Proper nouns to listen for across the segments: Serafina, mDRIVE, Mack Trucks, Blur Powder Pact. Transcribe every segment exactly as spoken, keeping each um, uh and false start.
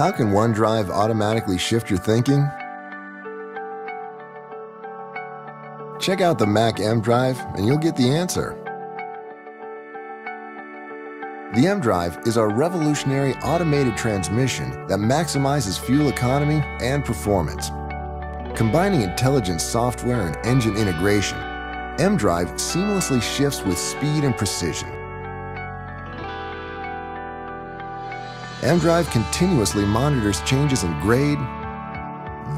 How can OneDrive automatically shift your thinking? Check out the Mack mDRIVE and you'll get the answer. The mDRIVE is our revolutionary automated transmission that maximizes fuel economy and performance. Combining intelligent software and engine integration, mDRIVE seamlessly shifts with speed and precision. mDRIVE continuously monitors changes in grade,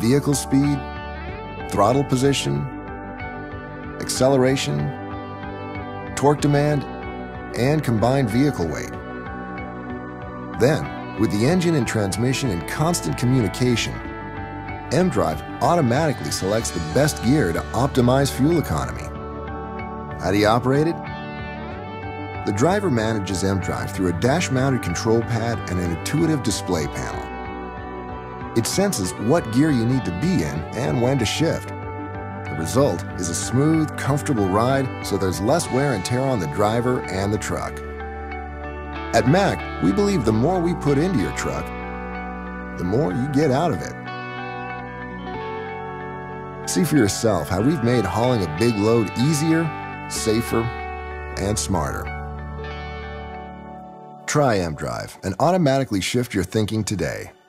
vehicle speed, throttle position, acceleration, torque demand, and combined vehicle weight. Then, with the engine and transmission in constant communication, mDRIVE automatically selects the best gear to optimize fuel economy. How do you operate it? The driver manages mDRIVE through a dash-mounted control pad and an intuitive display panel. It senses what gear you need to be in and when to shift. The result is a smooth, comfortable ride, so there's less wear and tear on the driver and the truck. At Mack, we believe the more we put into your truck, the more you get out of it. See for yourself how we've made hauling a big load easier, safer, and smarter. Try mDRIVE and automatically shift your thinking today.